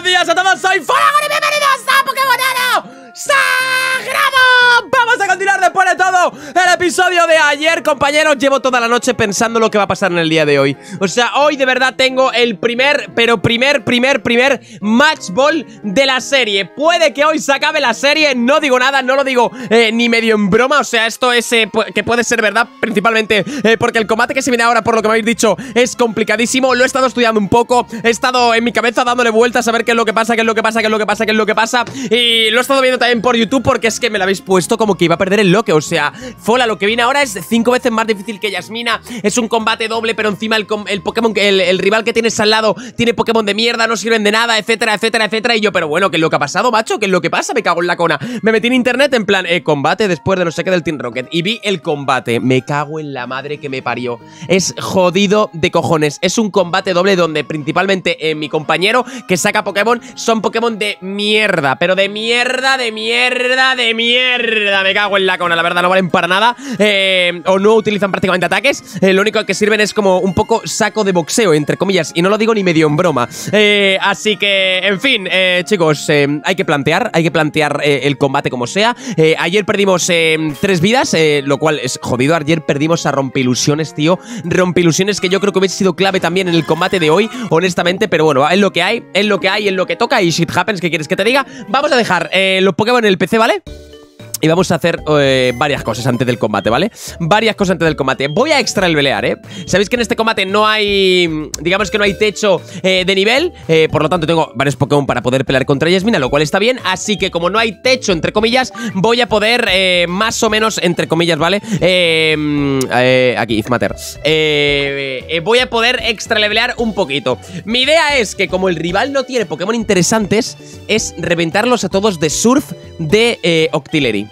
buenos días a todos, soy Fulana y bienvenidos a Pokémonero Sagrado. Vamos a continuar después de todo el episodio de ayer, compañeros. Llevo toda la noche pensando lo que va a pasar en el día de hoy. O sea, hoy de verdad tengo el primer match ball de la serie. Puede que hoy se acabe la serie, no digo nada, no lo digo ni medio en broma. O sea, esto es que puede ser verdad, principalmente porque el combate que se viene ahora, por lo que me habéis dicho, es complicadísimo. Lo he estado estudiando un poco, he estado en mi cabeza dándole vueltas a ver qué es lo que pasa, qué es lo que pasa. Y lo he estado viendo también por YouTube porque es que me lo habéis puesto como que iba a perder el loque. O sea, Fola, lo que viene ahora es 5 veces más difícil que Yasmina. Es un combate doble, pero encima el rival que tienes al lado tiene Pokémon de mierda, no sirven de nada, etcétera, etcétera, etcétera. Y yo, pero bueno, ¿qué es lo que ha pasado, macho? ¿Qué es lo que pasa? Me cago en la cona. Me metí en internet en plan, combate después de no sé qué del Team Rocket. Y vi el combate. Me cago en la madre que me parió. Es jodido de cojones. Es un combate doble donde principalmente mi compañero que saca Pokémon son Pokémon de mierda. Pero de mierda. Me cago en la cona, la verdad, no valen para nada. O no utilizan prácticamente ataques. Lo único que sirven es como un poco saco de boxeo, entre comillas. Y no lo digo ni medio en broma. Así que, en fin, chicos, hay que plantear el combate como sea. Ayer perdimos 3 vidas, lo cual es jodido. Ayer perdimos a Rompilusiones, tío. Rompilusiones que yo creo que hubiese sido clave también en el combate de hoy, honestamente. Pero bueno, es lo que hay, es lo que toca. Y shit happens, ¿qué quieres que te diga? Vamos a dejar los Pokémon en el PC, ¿vale? Y vamos a hacer varias cosas antes del combate, ¿vale? Varias cosas antes del combate. Voy a extraelvelear, ¿eh? Sabéis que en este combate no hay... digamos que no hay techo de nivel. Por lo tanto, tengo varios Pokémon para poder pelear contra Yasmina, lo cual está bien. Así que como no hay techo, entre comillas, voy a poder más o menos, entre comillas, ¿vale? Aquí, Izmater. Voy a poder extraelvelear un poquito. Mi idea es que como el rival no tiene Pokémon interesantes, es reventarlos a todos de surf de Octillery.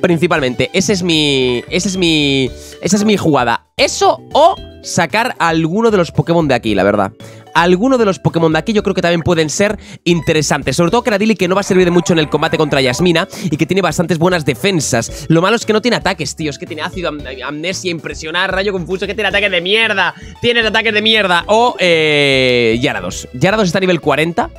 Principalmente, esa es mi jugada. Eso o sacar a alguno de los Pokémon de aquí, la verdad. Algunos de los Pokémon de aquí yo creo que también pueden ser interesantes. Sobre todo Cradily, que no va a servir de mucho en el combate contra Yasmina y que tiene bastantes buenas defensas. Lo malo es que no tiene ataques, tío. Es que tiene ácido, amnesia, impresionar, rayo confuso. Que tiene ataques de mierda. Tienes ataques de mierda. O Gyarados. Gyarados está a nivel 40.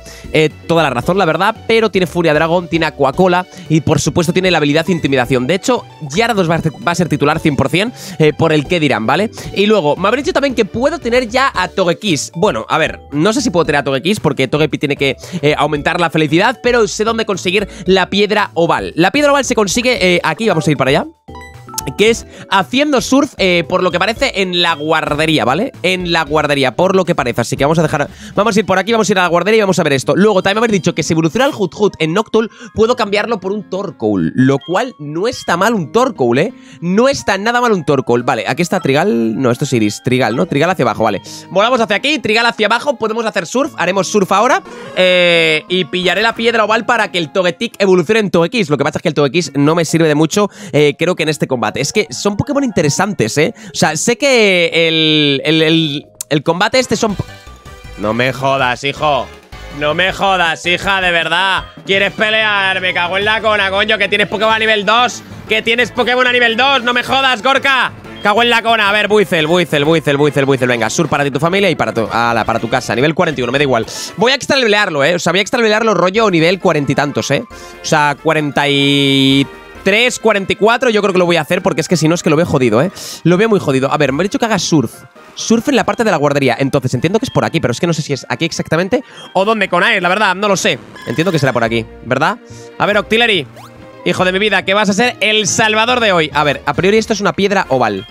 Toda la razón, la verdad. Pero tiene Furia Dragón, tiene Aquacola y por supuesto tiene la habilidad Intimidación. De hecho, Gyarados va a ser titular 100% por el que dirán, ¿vale? Y luego, me habréis dicho también que puedo tener ya a Togekiss. Bueno, a ver. No sé si puedo tener a Togekiss porque Togepi tiene que aumentar la felicidad, pero sé dónde conseguir la piedra oval. La piedra oval se consigue aquí, vamos a ir para allá, que es haciendo surf, por lo que parece, en la guardería, ¿vale? En la guardería, por lo que parece. Así que vamos a dejar... vamos a ir por aquí, vamos a ir a la guardería y vamos a ver esto. Luego, también me habéis dicho que si evoluciona el Hoothoot en Noctowl, puedo cambiarlo por un Torkoal, lo cual no está mal un Torkoal, ¿eh? No está nada mal un Torkoal. Vale, aquí está Trigal... no, esto es Iris. Trigal, ¿no? Trigal hacia abajo, vale. Volamos hacia aquí, Trigal hacia abajo, podemos hacer surf. Haremos surf ahora. Y pillaré la piedra oval para que el Togetic evolucione en Togekiss. Lo que pasa es que el Togekiss no me sirve de mucho, creo que en este combate. Es que son Pokémon interesantes, ¿eh? O sea, sé que el combate este son... No me jodas, hijo. No me jodas, hija, de verdad. ¿Quieres pelear? Me cago en la cona, coño. Que tienes Pokémon a nivel 2. Que tienes Pokémon a nivel 2. No me jodas, Gorka. Cago en la cona. A ver, Buizel. Venga, sur para ti, tu familia y para tu... ala, para tu casa. Nivel 41, me da igual. Voy a extraliblearlo, ¿eh? O sea, voy a extraliblearlo rollo nivel 40 y tantos, ¿eh? O sea, 43, 44, yo creo que lo voy a hacer porque es que si no es que lo veo jodido, ¿eh? Lo veo muy jodido. A ver, me han dicho que haga surf. Surf en la parte de la guardería. Entonces, entiendo que es por aquí, pero es que no sé si es aquí exactamente o dónde con Ari, la verdad, no lo sé. Entiendo que será por aquí, ¿verdad? A ver, Octillery, hijo de mi vida, que vas a ser el salvador de hoy. A ver, a priori esto es una piedra oval.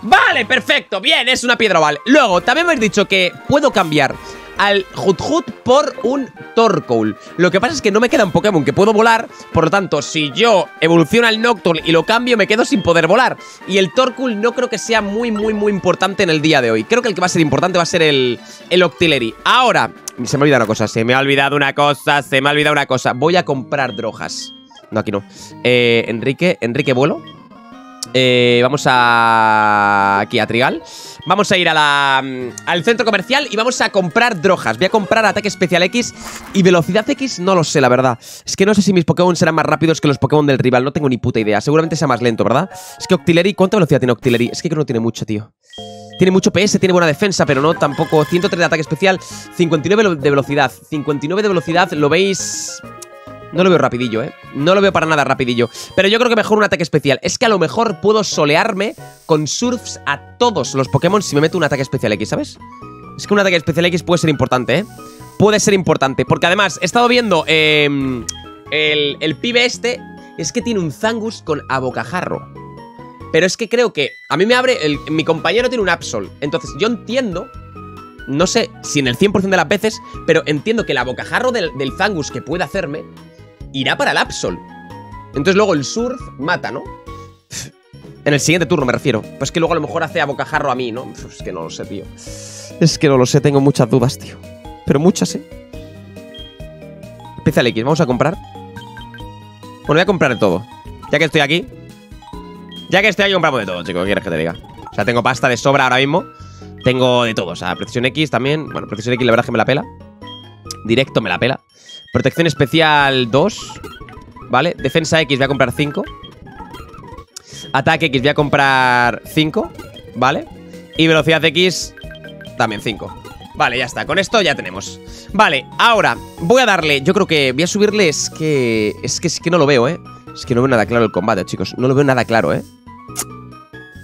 Vale, perfecto, bien, es una piedra oval. Luego, también me habéis dicho que puedo cambiar al Hoothoot por un Torkoal. Lo que pasa es que no me queda un Pokémon que puedo volar. Por lo tanto, si yo evoluciono al Noctowl y lo cambio, me quedo sin poder volar. Y el Torkoal no creo que sea muy importante en el día de hoy. Creo que el que va a ser importante va a ser el Octillery. Ahora, se me ha olvidado una cosa. Voy a comprar drogas. No, aquí no. Enrique, vuelo. Vamos a... aquí a Trigal. Vamos a ir a al centro comercial y vamos a comprar drogas. Voy a comprar ataque especial X y velocidad X, no lo sé, la verdad. Es que no sé si mis Pokémon serán más rápidos que los Pokémon del rival. No tengo ni puta idea. Seguramente sea más lento, ¿verdad? Es que Octillery... ¿Cuánta velocidad tiene Octillery? Es que creo que no tiene mucho, tío. Tiene mucho PS, tiene buena defensa, pero no tampoco. 103 de ataque especial, 59 de velocidad. 59 de velocidad, lo veis... No lo veo rapidillo, ¿eh? No lo veo para nada rapidillo. Pero yo creo que mejor un ataque especial. Es que a lo mejor puedo solearme con surfs a todos los Pokémon si me meto un ataque especial X, ¿sabes? Es que un ataque especial X puede ser importante, ¿eh? Puede ser importante. Porque además, he estado viendo el pibe este. Es que tiene un Zangus con abocajarro. Pero es que creo que... A mí me abre... mi compañero tiene un Absol. Entonces, yo entiendo... No sé si en el 100% de las veces, pero entiendo que el abocajarro del Zangus que puede hacerme... irá para el Absol. Entonces luego el surf mata, ¿no? En el siguiente turno me refiero. Pues que luego a lo mejor hace a bocajarro a mí, ¿no? Es que no lo sé, tío. Es que no lo sé, tengo muchas dudas, tío. Pero muchas, ¿eh? Especial X, vamos a comprar. Bueno, voy a comprar de todo. Ya que estoy aquí. Compramos de todo, chicos. ¿Qué quieres que te diga? O sea, tengo pasta de sobra ahora mismo. Tengo de todo. O sea, precisión X también. Bueno, precisión X la verdad es que me la pela. Directo me la pela. Protección especial 2, ¿vale? Defensa X voy a comprar 5. Ataque X voy a comprar 5, ¿vale? Y velocidad X también 5. Vale, ya está. Con esto ya tenemos. Vale, ahora voy a darle... Yo creo que voy a subirle... Es que no lo veo, ¿eh? Es que no veo nada claro el combate, chicos. No lo veo nada claro, ¿eh?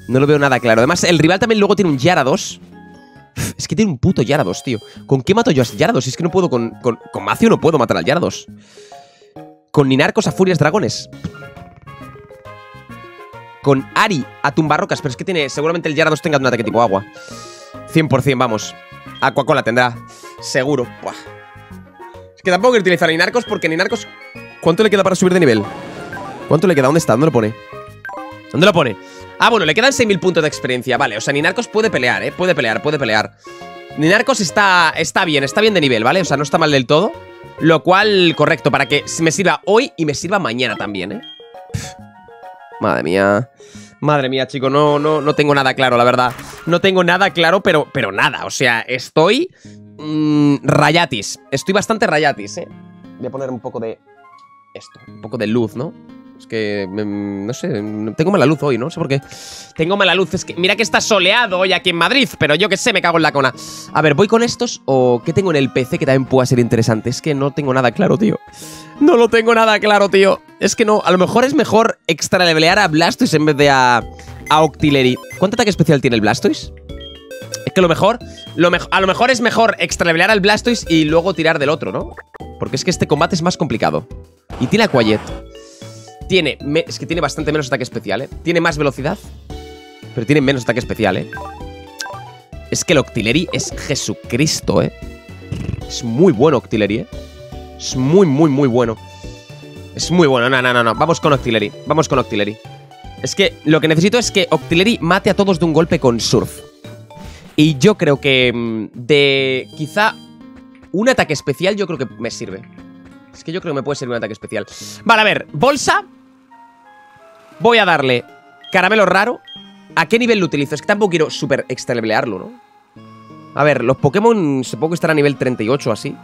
No lo veo nada claro. Además, el rival también luego tiene un Gyarados. Es que tiene un puto Gyarados, tío. ¿Con qué mato yo a Gyarados? Es que no puedo con Macio no puedo matar al Gyarados. Con Ninarcos a furias dragones. Con Ari a tumbarrocas. Pero es que tiene... Seguramente el Gyarados tenga un ataque tipo agua. 100%, vamos. Aquacola tendrá. Seguro. Buah. Es que tampoco quiero utilizar a Ninarcos porque Ninarcos... ¿Cuánto le queda para subir de nivel? ¿Cuánto le queda? ¿Dónde está? ¿Dónde lo pone? ¿Dónde lo pone? Ah, bueno, le quedan 6.000 puntos de experiencia. Vale, o sea, Ninarcos puede pelear, ¿eh? Puede pelear. Ninarcos está bien de nivel, ¿vale? O sea, no está mal del todo. Lo cual, correcto, para que me sirva hoy y me sirva mañana también, ¿eh? Madre mía. Madre mía, chico, no tengo nada claro, la verdad. No tengo nada claro, pero nada. O sea, estoy... rayatis. Estoy bastante rayatis, ¿eh? Voy a poner un poco de... esto, un poco de luz, ¿no? Es que, no sé, tengo mala luz hoy, no sé por qué. Tengo mala luz, es que mira que está soleado hoy aquí en Madrid, pero yo qué sé, me cago en la cona. A ver, ¿voy con estos o qué tengo en el PC que también pueda ser interesante? Es que no tengo nada claro, tío. No lo tengo nada claro, tío. Es que no, a lo mejor es mejor extra levelear a Blastoise en vez de a Octillery. ¿Cuánto ataque especial tiene el Blastoise? Es que a lo mejor es mejor extralevelear al Blastoise y luego tirar del otro, ¿no? Porque es que este combate es más complicado. Y tiene Aquajet. Es que tiene bastante menos ataque especial, ¿eh? Tiene más velocidad, pero tiene menos ataque especial, ¿eh? Es que el Octillery es Jesucristo, ¿eh? Es muy bueno Octillery, ¿eh? Es muy bueno. Es muy bueno, no. Vamos con Octillery. Es que lo que necesito es que Octillery mate a todos de un golpe con Surf. Y yo creo que de quizá un ataque especial yo creo que me sirve. Es que yo creo que me puede servir un ataque especial. Vale, a ver, bolsa. Voy a darle caramelo raro. ¿A qué nivel lo utilizo? Es que tampoco quiero super extralevelearlo, ¿no? A ver, los Pokémon supongo que estarán a nivel 38 o así.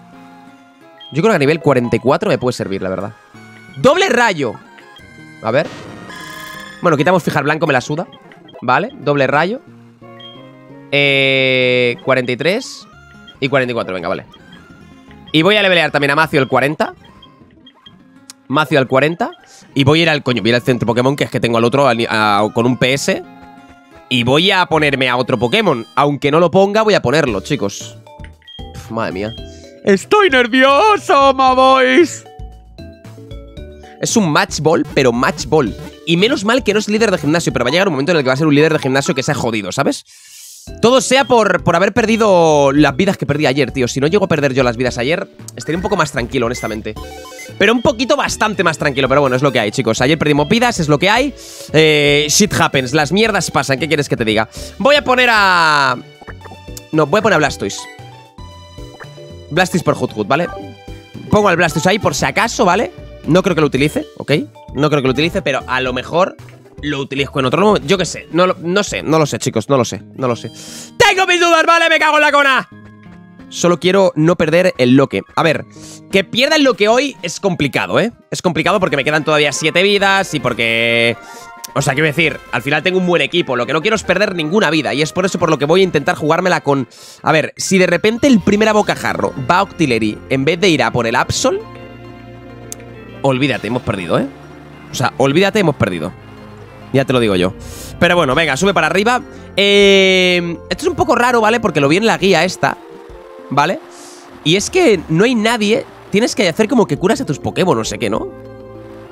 Yo creo que a nivel 44 me puede servir, la verdad. ¡Doble rayo! A ver. Bueno, quitamos fijar blanco, me la suda. Vale, doble rayo. 43 y 44, venga, vale. Y voy a levelear también a Macio al 40. Macio al 40. Y voy a ir al coño, voy a ir al centro Pokémon, que es que tengo al otro con un PS. Y voy a ponerme a otro Pokémon. Aunque no lo ponga, voy a ponerlo, chicos. Uf, madre mía. ¡Estoy nervioso, maboys! Es un match ball, pero match ball. Y menos mal que no es líder de gimnasio, pero va a llegar un momento en el que va a ser un líder de gimnasio que se ha jodido, ¿sabes? Todo sea por haber perdido las vidas que perdí ayer, tío. Si no llego a perder yo las vidas ayer, estaría un poco más tranquilo, honestamente. Pero un poquito bastante más tranquilo. Pero bueno, es lo que hay, chicos. Ayer perdimos vidas, es lo que hay. Shit happens, las mierdas pasan. ¿Qué quieres que te diga? Voy a poner a... No, voy a poner a Blastoise. Blastoise por Hoothoot, ¿vale? Pongo al Blastoise ahí por si acaso, ¿vale? No creo que lo utilice, ¿ok? No creo que lo utilice, pero a lo mejor lo utilizo en otro momento. Yo qué sé, no lo sé, chicos, no lo sé. ¡Tengo mis dudas, vale! ¡Me cago en la cona! Solo quiero no perder el loque. A ver, que pierda el loque hoy es complicado, ¿eh? Es complicado porque me quedan todavía 7 vidas y porque... O sea, quiero decir, al final tengo un buen equipo. Lo que no quiero es perder ninguna vida. Y es por eso por lo que voy a intentar jugármela con... A ver, si de repente el primer bocajarro va a Octillery en vez de ir a por el Absol... Olvídate, hemos perdido, ¿eh? O sea, olvídate, hemos perdido. Ya te lo digo yo. Pero bueno, venga, sube para arriba. Esto es un poco raro, ¿vale? Porque lo vi en la guía esta, ¿vale? Y es que no hay nadie. Tienes que hacer como que curas a tus Pokémon, no sé qué, ¿no?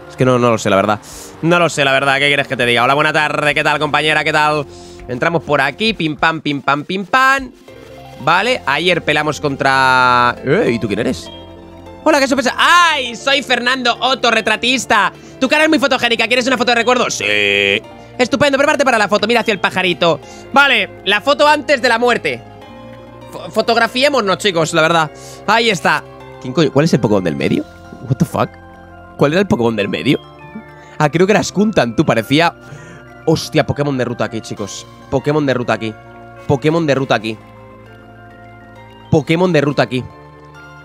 Es que no lo sé, la verdad. No lo sé, la verdad. ¿Qué quieres que te diga? Hola, buena tarde. ¿Qué tal, compañera? ¿Qué tal? Entramos por aquí. Pim, pam, pim, pam, pim, pam. Vale. Ayer pelamos contra... ¿Y tú quién eres? Hola, ¿qué sorpresa? ¡Ay! Soy Fernando Otto, retratista. Tu cara es muy fotogénica. ¿Quieres una foto de recuerdo? Sí. Estupendo. Prepárate para la foto. Mira hacia el pajarito. Vale. La foto antes de la muerte. Fotografiémonos, chicos, la verdad. Ahí está. ¿Quién coño? ¿Cuál es el Pokémon del medio? What the fuck? ¿Cuál era el Pokémon del medio? Ah, creo que era Skuntan, tú, parecía... Hostia, Pokémon de ruta aquí, chicos. Pokémon de ruta aquí. Pokémon de ruta aquí. Pokémon de ruta aquí.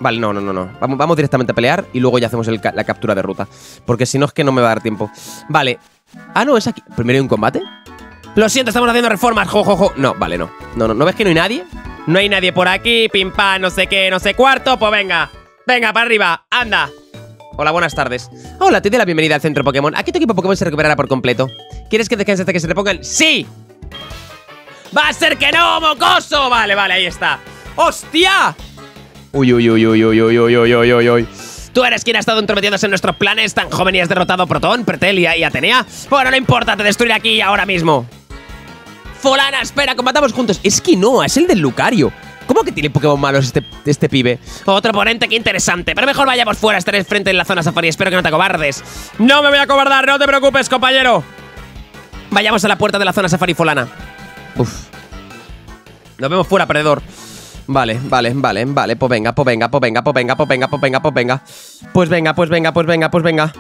Vale, no. Vamos directamente a pelear y luego ya hacemos la captura de ruta. Porque si no es que no me va a dar tiempo. Vale. Ah, no, es aquí. ¿Primero hay un combate? Lo siento, estamos haciendo reformas. Jo. No, vale, no. ¿No ves que no hay nadie? No hay nadie por aquí. Pim, pam, no sé qué, no sé cuarto. Pues venga. Venga, para arriba. Anda. Hola, buenas tardes. Hola, te doy la bienvenida al centro Pokémon. Aquí tu equipo Pokémon se recuperará por completo. ¿Quieres que descanse hasta que se repongan? ¡Sí! ¡Va a ser que no, mocoso! Vale, ahí está. ¡Hostia! Uy. ¿Tú eres quien ha estado entrometiéndose en nuestros planes? Tan joven y has derrotado a Protón, Pretelia y Atenea. Bueno, no importa, te destruiré aquí ahora mismo. Fulana, espera, combatamos juntos. Es que no, es el del Lucario. ¿Cómo que tiene Pokémon malos este pibe? Otro oponente, qué interesante. Pero mejor vayamos fuera, estaré frente en la zona safari. Espero que no te acobardes. No me voy a acobardar, no te preocupes, compañero. Vayamos a la puerta de la zona safari, Fulana. Uf. Nos vemos fuera, perdedor. Vale. Pues venga. Pues venga.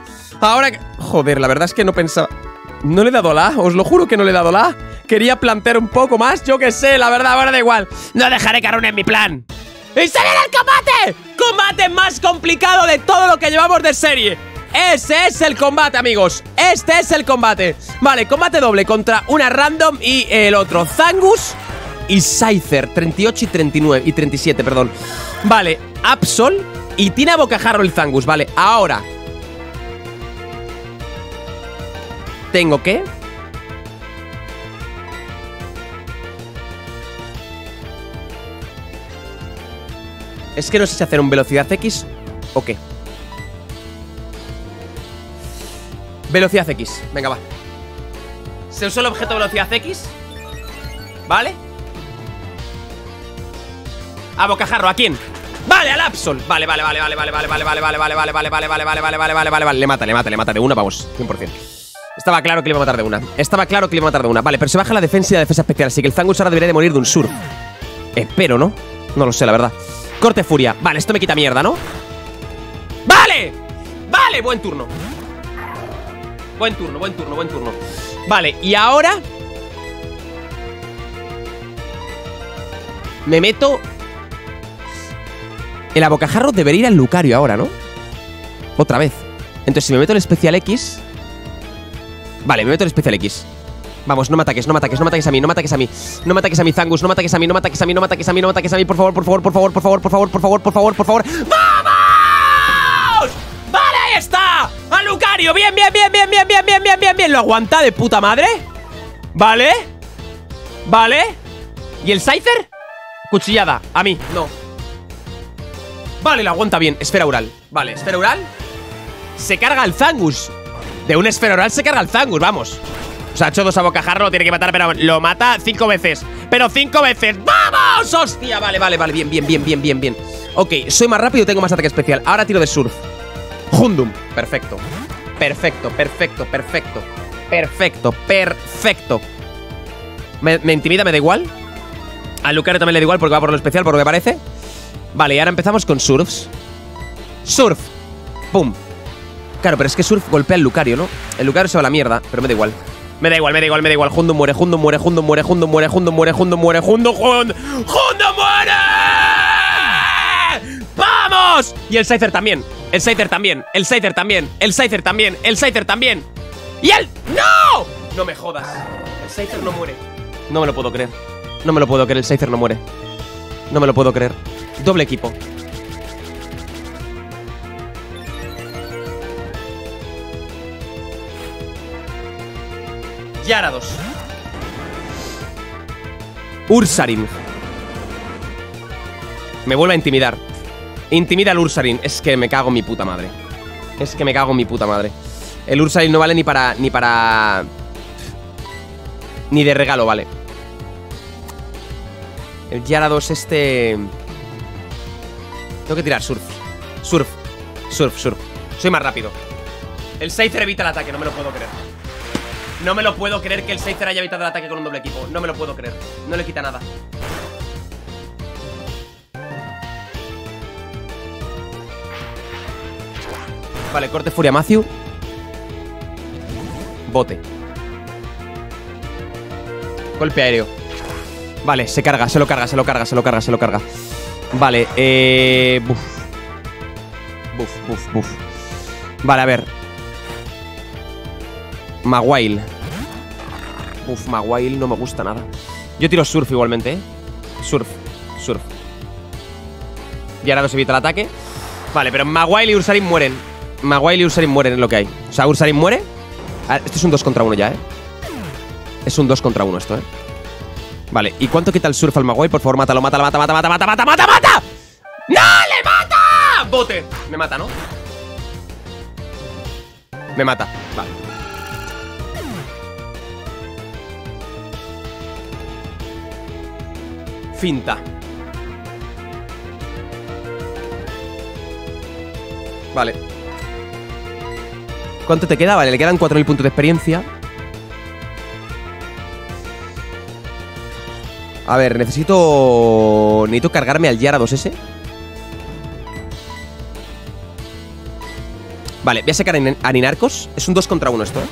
Ahora... Joder, la verdad es que no pensaba... No le he dado la, os lo juro que no le he dado la. Quería plantear un poco más, yo que sé, la verdad, ahora da igual. No dejaré que arruinen mi plan. ¡Y sale el combate! ¡Combate más complicado de todo lo que llevamos de serie! Ese es el combate, amigos. Este es el combate. Vale, combate doble contra una random y el otro, Zangus y Scyther, 38 y 39 y 37, perdón. Vale, Absol y tiene a bocajarro el Zangus, vale, ahora tengo que... Es que no sé si hacer un velocidad X o qué. Velocidad X, venga, va. Se usó el objeto velocidad X. ¿Vale? A bocajarro, ¿a quién? Vale, al Absol. Vale. Le mata de una, vamos, 100%. Estaba claro que le iba a matar de una. Vale, pero se baja la defensa y la defensa especial. Así que el Zangus ahora debería de morir de un sur. Espero, ¿no? No lo sé, la verdad. Corte furia. Vale, esto me quita mierda, ¿no? ¡Vale! Vale, buen turno. Buen turno. Vale, y ahora me meto. El abocajarro debería ir al Lucario ahora, ¿no? Otra vez. Entonces si me meto el especial X... Vale, me meto el especial X. Vamos, no me ataques a mí, Zangus, no me ataques a mí, por favor. ¡Vamos! Vale, ahí está. ¡A Lucario! Bien. Lo aguanta de puta madre. Vale. ¿Y el Scyther? Cuchillada, a mí, no. Vale, lo aguanta bien. Esfera oral. Se carga el Zangus. De un esfero oral se carga el Zangus, vamos. O sea, ha hecho 2 a bocajarro, lo tiene que matar, pero lo mata 5 veces. ¡Pero 5 veces! ¡Vamos! ¡Hostia! Vale, bien. Ok, soy más rápido, tengo más ataque especial. Ahora tiro de surf. Hundum. Perfecto. ¿Me intimida? ¿Me da igual? Al Lucario también le da igual porque va por lo especial, por lo que parece. Vale, y ahora empezamos con surfs. Surf. Pum. Claro, pero es que surf golpea al Lucario, ¿no? El Lucario se va a la mierda, pero me da igual. Me da igual, me da igual, me da igual. Hondo muere, Hondo muere, Hondo muere, Hondo muere, Hondo muere, Hondo muere, Hondo, Hondo muere. ¡Vamos! Y el Scyther también. El Scyther también. El Scyther también. El Scyther también. El Scyther también. ¡Y el... ¡No! No me jodas. El Scyther no muere. No me lo puedo creer. No me lo puedo creer. El Scyther no muere. No me lo puedo creer. Doble equipo. Gyarados. Ursaring. Me vuelve a intimidar. Intimida al Ursaring. Es que me cago en mi puta madre. Es que me cago en mi puta madre. El Ursaring no vale ni para... Ni para... Ni de regalo vale. El Gyarados este... Tengo que tirar surf. Surf. Surf, surf. Soy más rápido. El Scyther evita el ataque. No me lo puedo creer. No me lo puedo creer que el Scyther haya evitado el ataque con un doble equipo. No me lo puedo creer. No le quita nada. Vale, corte furia Macio. Bote. Golpe aéreo. Vale, se carga, se lo carga, se lo carga, se lo carga, se lo carga. Vale, buf. Buf, buf, buf. Vale, a ver. Maguail. Uf, Maguail no me gusta nada. Yo tiro surf igualmente, ¿eh? Surf, surf. Y ahora nos evita el ataque. Vale, pero Maguail y Ursaring mueren. Maguail y Ursaring mueren es lo que hay. O sea, Ursaring muere. Esto es un 2 contra 1 ya, ¿eh? Es un 2 contra 1 esto, ¿eh? Vale, ¿y cuánto quita el surf al Maguail? Por favor, mátalo, mátalo, mata, mata, mata, mata, mata, mata, mata. ¡No! ¡Le mata! Bote. Me mata, ¿no? Me mata, vale. Finta. Vale. ¿Cuánto te queda? Vale, le quedan 4000 puntos de experiencia. A ver, necesito... Necesito cargarme al Gyarados ese. Vale, voy a sacar a Ninarcos. Es un 2 contra 1 esto, ¿eh?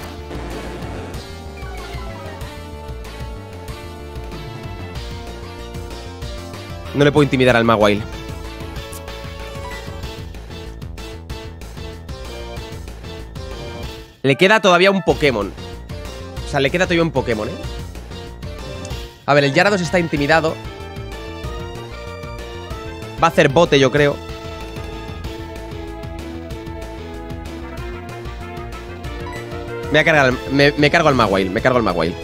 No le puedo intimidar al Maguail. Le queda todavía un Pokémon. O sea, le queda todavía un Pokémon, ¿eh? A ver, el Gyarados está intimidado. Va a hacer bote, yo creo. Me voy a cargar, me cargo al Maguail. Me cargo al Maguail.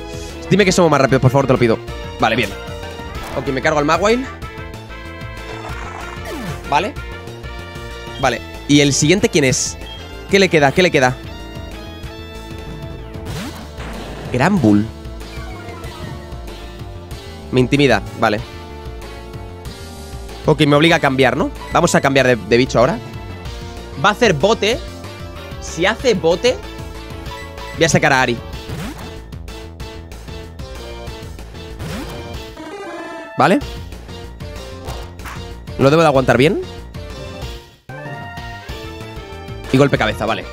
Dime que somos más rápidos, por favor, te lo pido. Vale, bien. Ok, me cargo al Maguail. Vale. Vale. ¿Y el siguiente quién es? ¿Qué le queda? ¿Qué le queda? Granbull. Me intimida. Vale. Ok, me obliga a cambiar, ¿no? Vamos a cambiar de bicho ahora. Va a hacer bote. Si hace bote, voy a sacar a Ari. Vale. Lo debo de aguantar bien. Y golpe cabeza, vale.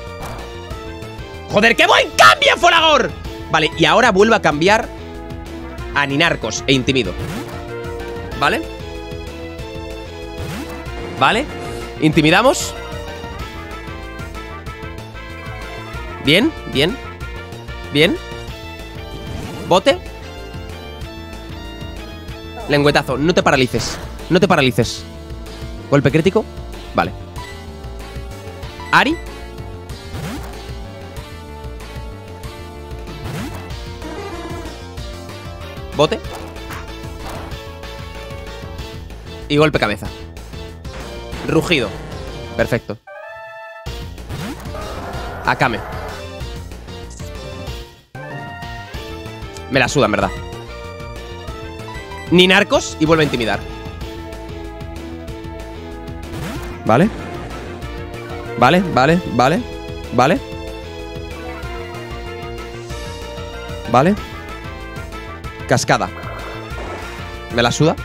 ¡Joder, qué buen cambio, Folagor! Vale, y ahora vuelvo a cambiar a Ninarcos e intimido. ¿Vale? ¿Vale? Intimidamos. Bien, bien. Bien. Bote. Lengüetazo, no te paralices. No te paralices. Golpe crítico. Vale. Ari. Bote. Y golpe cabeza. Rugido. Perfecto. Akame. Me la suda, en verdad. Ninarcos y vuelve a intimidar. Vale. Vale, vale, vale. Vale. Vale. Cascada. Me la suda.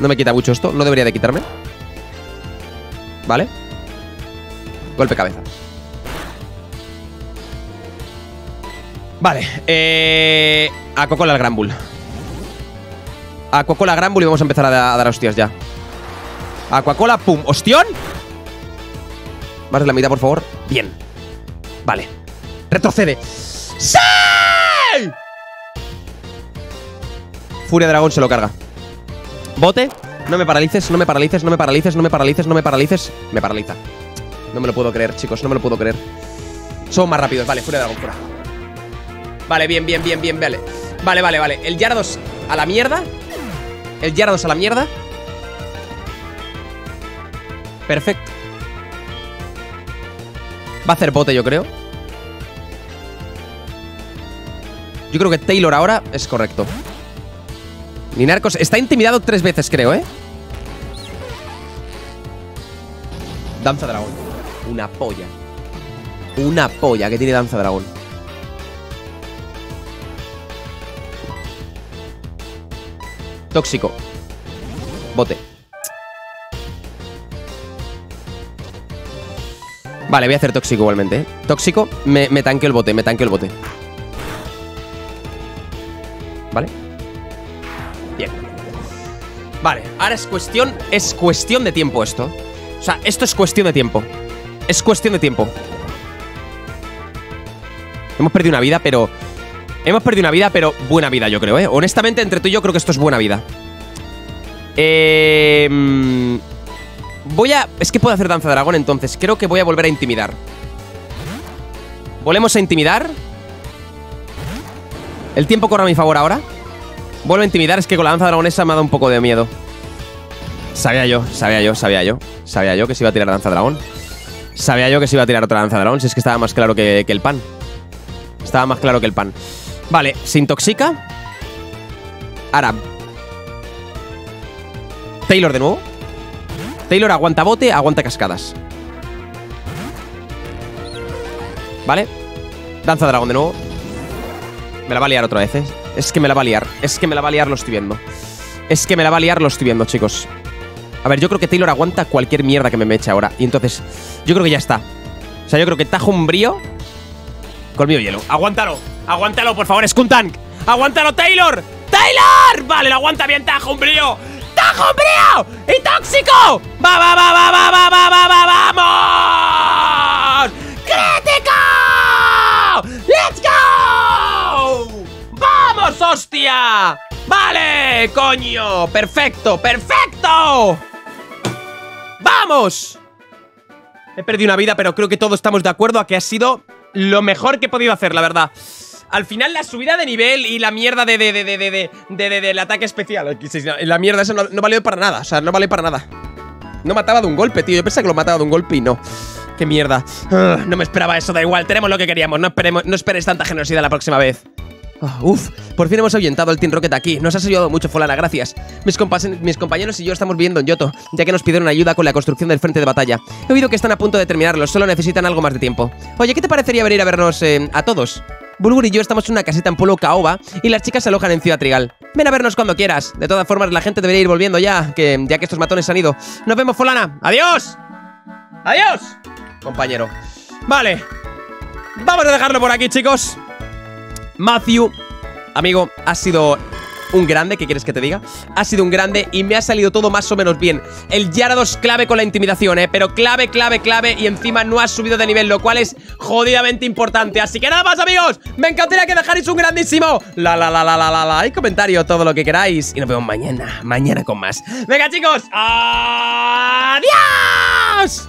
No me quita mucho esto. No debería de quitarme. Vale. Golpe cabeza. Vale, a Cocola al Granbull. Aquacola Granbull y vamos a empezar a dar hostias ya. Aquacola, pum, hostión. Más de la mitad, por favor. Bien. Vale. Retrocede. ¡Sí! Furia Dragón se lo carga. Bote. No me paralices, no me paralices, no me paralices, no me paralices, no me paralices. Me paraliza. No me lo puedo creer, chicos, no me lo puedo creer. Somos más rápidos, vale, Furia Dragón, fuera. Vale, bien, bien, bien, bien, vale. Vale, vale, vale. El Gyarados a la mierda. El Gyarados a la mierda. Perfecto. Va a hacer bote, yo creo. Yo creo que Taylor ahora es correcto. Ninarcos está intimidado 3 veces, creo, ¿eh? Danza Dragón. Una polla. Una polla que tiene Danza Dragón. Tóxico. Bote. Vale, voy a hacer tóxico igualmente, ¿eh? Tóxico, me tanqueo el bote, me tanqueo el bote. Vale. Bien. Vale, ahora es cuestión de tiempo esto. O sea, esto es cuestión de tiempo. Es cuestión de tiempo. Hemos perdido una vida, pero... Hemos perdido una vida, pero buena vida, yo creo, ¿eh? Honestamente, entre tú y yo creo que esto es buena vida. Voy a... Es que puedo hacer Danza Dragón, entonces. Creo que voy a volver a intimidar. Volvemos a intimidar. El tiempo corre a mi favor ahora. Vuelvo a intimidar. Es que con la Danza Dragonesa me ha dado un poco de miedo. Sabía yo que se iba a tirar Danza Dragón. Sabía yo que se iba a tirar otra Danza Dragón. Si es que estaba más claro que el pan. Estaba más claro que el pan. Vale, se intoxica. Ahora Taylor de nuevo. Taylor aguanta bote, aguanta cascadas. Vale. Danza Dragón de nuevo. Me la va a liar otra vez, ¿eh? Es que me la va a liar. Es que me la va a liar, lo estoy viendo. Es que me la va a liar, lo estoy viendo, chicos. A ver, yo creo que Taylor aguanta cualquier mierda que me eche ahora. Y entonces, yo creo que ya está. O sea, yo creo que Tajo Umbrío. Colmillo hielo. Aguántalo. Aguántalo, por favor, Skuntan. Aguántalo, Taylor. ¡Taylor! Vale, lo aguanta bien Tajo Umbrío. ¡Tajo Umbrío! ¡Y tóxico! ¡Va, va, va, va, va, va, va, va, va! ¡Vamos! ¡Crítico! ¡Let's go! ¡Vamos, hostia! ¡Vale, coño! ¡Perfecto, perfecto! ¡Vamos! He perdido una vida, pero creo que todos estamos de acuerdo a que ha sido... lo mejor que he podido hacer, la verdad. Al final la subida de nivel y la mierda del ataque especial, la mierda esa no valió para nada. O sea, no vale para nada. No mataba de un golpe, tío. Yo pensaba que lo mataba de un golpe y no. Qué mierda. No me esperaba eso, da igual. Tenemos lo que queríamos. No esperes tanta generosidad la próxima vez. Uf, por fin hemos ahuyentado al Team Rocket aquí. Nos has ayudado mucho, Fulana, gracias. Mis compañeros y yo estamos viviendo en Yoto, ya que nos pidieron ayuda con la construcción del frente de batalla. He oído que están a punto de terminarlo, solo necesitan algo más de tiempo. Oye, ¿qué te parecería venir a vernos a todos? Bulgur y yo estamos en una caseta en Pueblo Caoba y las chicas se alojan en Ciudad Trigal. Ven a vernos cuando quieras. De todas formas, la gente debería ir volviendo ya que estos matones han ido. Nos vemos, Fulana. ¡Adiós! ¡Adiós! Compañero. Vale. Vamos a dejarlo por aquí, chicos. Macio, amigo, has sido un grande, ¿qué quieres que te diga? Has sido un grande y me ha salido todo más o menos bien. El Gyarados clave con la intimidación, ¿eh? Pero clave, clave, clave y encima no has subido de nivel, lo cual es jodidamente importante. Así que nada más, amigos, me encantaría que dejarais un grandísimo like, comentario, todo lo que queráis. Y nos vemos mañana, mañana con más. Venga, chicos, adiós.